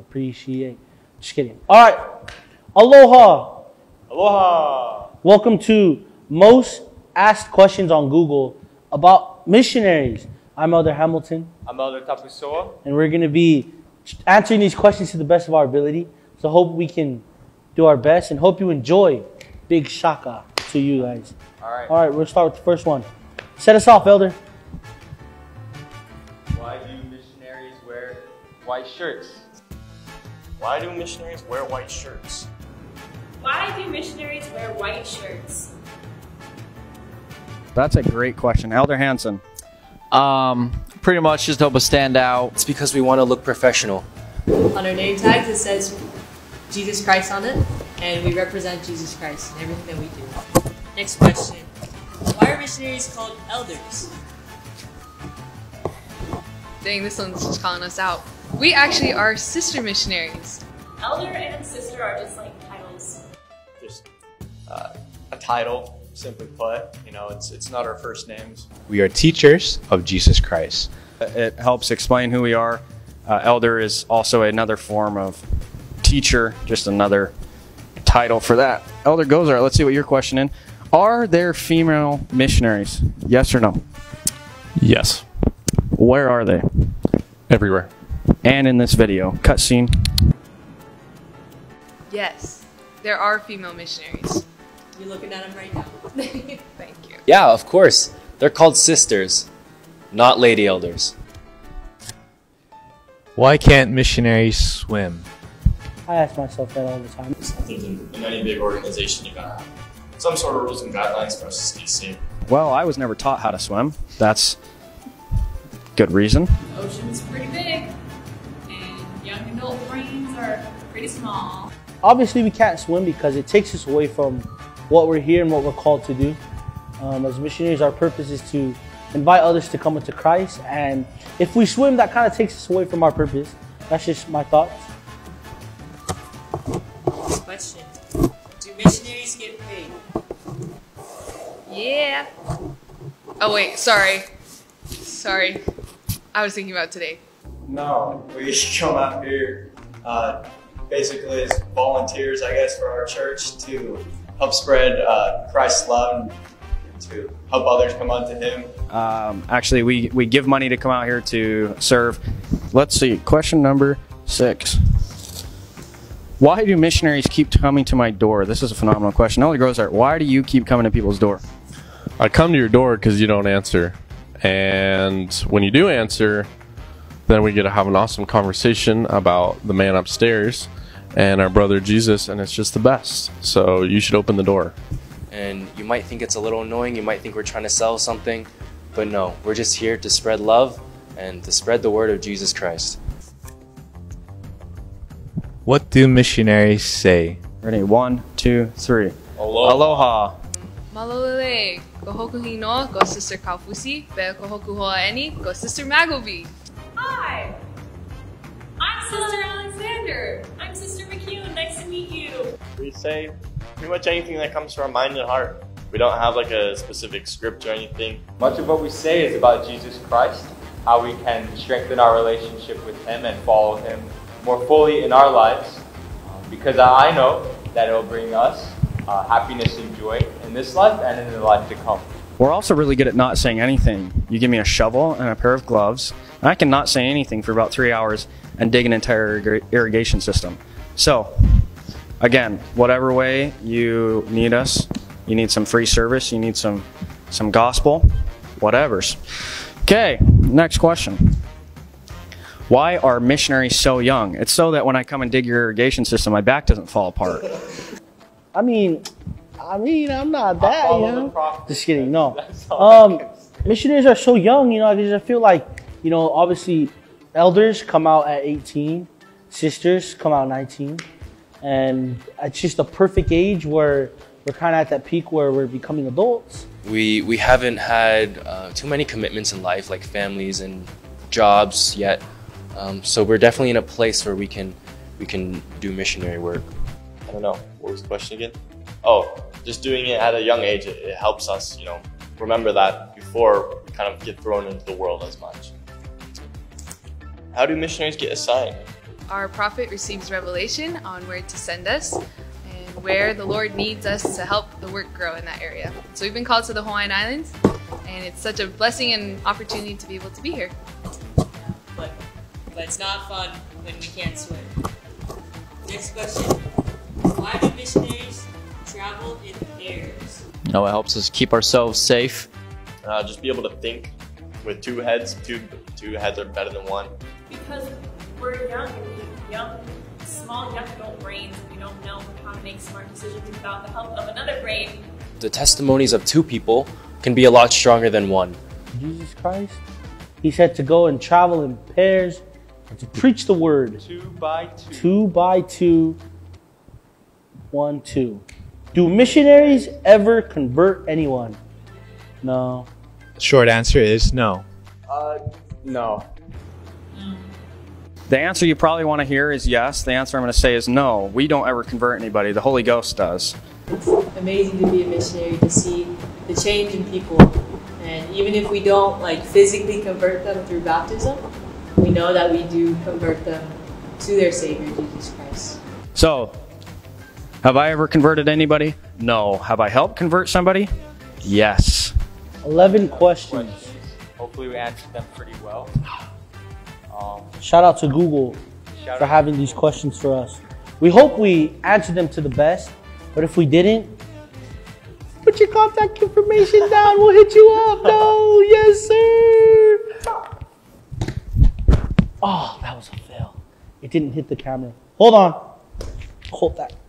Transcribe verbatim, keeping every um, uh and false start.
appreciate. Just kidding. All right. Aloha. Aloha. Welcome to most asked questions on Google about missionaries. I'm Elder Hamilton. I'm Elder Tapusoa. And we're going to be answering these questions to the best of our ability. So hope we can do our best and hope you enjoy. Big shaka to you guys. All right. All right. We'll start with the first one. Set us off, Elder. Why do missionaries wear white shirts? Why do missionaries wear white shirts? Why do missionaries wear white shirts? That's a great question. Elder Hansen. Um, pretty much just to help us stand out. It's because we want to look professional. On our name tags it says Jesus Christ on it, and we represent Jesus Christ in everything that we do. Next question. Why are missionaries called elders? Dang, this one's just calling us out. We actually are sister missionaries. Elder and sister are just like titles. Just uh, a title, simply put. You know, it's, it's not our first names. We are teachers of Jesus Christ. It helps explain who we are. Uh, elder is also another form of teacher, just another title for that. Elder Gozar, let's see what your question is. Are there female missionaries? Yes or no? Yes. Where are they? Everywhere. And in this video. Cutscene. Yes, there are female missionaries. You're looking at them right now. Thank you. Yeah, of course. They're called sisters, not lady elders. Why can't missionaries swim? I ask myself that all the time. I think in, in any big organization, you gotta have some sort of rules and guidelines for us to stay safe. Well, I was never taught how to swim. That's good reason. The ocean's pretty big, and young adult brains are pretty small. Obviously, we can't swim because it takes us away from what we're here and what we're called to do. Um, as missionaries, our purpose is to invite others to come into Christ, and if we swim, that kind of takes us away from our purpose. That's just my thoughts. Question. Do missionaries get paid? Yeah. Oh wait, sorry. Sorry. I was thinking about today. No, we come out here uh, basically as volunteers, I guess, for our church to help spread uh, Christ's love and to help others come unto Him. Um, actually, we, we give money to come out here to serve. Let's see, question number six. Why do missionaries keep coming to my door? This is a phenomenal question. Elder Gozar, why do you keep coming to people's door? I come to your door because you don't answer. And when you do answer, then we get to have an awesome conversation about the man upstairs and our brother Jesus, and it's just the best. So you should open the door. And you might think it's a little annoying. You might think we're trying to sell something. But no, we're just here to spread love and to spread the word of Jesus Christ. What do missionaries say? Ready, one, two, three. Aloha. Aloha. Malolele. Ko hoku hino, ko sister Kaufusi, pe ko hoku hoaeni, ko sister Magobi. Hi. I'm Sister Alexander. I'm Sister McHugh. Nice to meet you. We say pretty much anything that comes to our mind and heart. We don't have like a specific script or anything. Much of what we say is about Jesus Christ, how we can strengthen our relationship with Him and follow Him more fully in our lives, because I know that it will bring us uh, happiness and joy in this life and in the life to come. We're also really good at not saying anything. You give me a shovel and a pair of gloves, and I can not say anything for about three hours and dig an entire irrigation system. So, again, whatever way you need us, you need some free service, you need some, some gospel, whatevers. Okay, next question. Why are missionaries so young? It's so that when I come and dig your irrigation system, my back doesn't fall apart. I mean, I mean, I'm not that, you know. Just kidding, no. Um, missionaries are so young, you know, because I feel like, you know, obviously elders come out at eighteen, sisters come out nineteen, and it's just the perfect age where we're kind of at that peak where we're becoming adults. We, we haven't had uh, too many commitments in life, like families and jobs yet. Um, so we're definitely in a place where we can, we can do missionary work. I don't know, what was the question again? Oh, just doing it at a young age, it, it helps us, you know, remember that before we kind of get thrown into the world as much. How do missionaries get assigned? Our prophet receives revelation on where to send us and where the Lord needs us to help the work grow in that area. So we've been called to the Hawaiian Islands, and it's such a blessing and opportunity to be able to be here. But, but it's not fun when we can't swim. Next question. Why do missionaries travel in airs? You know, it helps us keep ourselves safe. Uh, just be able to think with two heads. Two, two heads are better than one. Because we're young, and we have young, small, young adult brains, and we don't know how to make smart decisions without the help of another brain. The testimonies of two people can be a lot stronger than one. Jesus Christ, he said to go and travel in pairs and to preach the word. Two by two. Two by two. One, two. Do missionaries ever convert anyone? No. Short answer is no. Uh, no. The answer you probably want to hear is yes. The answer I'm going to say is no. We don't ever convert anybody. The Holy Ghost does. It's amazing to be a missionary, to see the change in people. And even if we don't like physically convert them through baptism, we know that we do convert them to their Savior, Jesus Christ. So, have I ever converted anybody? No. Have I helped convert somebody? Yes. Eleven questions. Hopefully we answered them pretty well. Um, shout out to Google for having these questions for us. We hope we answered them to the best, but if we didn't, put your contact information down. We'll hit you up. No, yes, sir. Oh, that was a fail. It didn't hit the camera. Hold on. Hold that.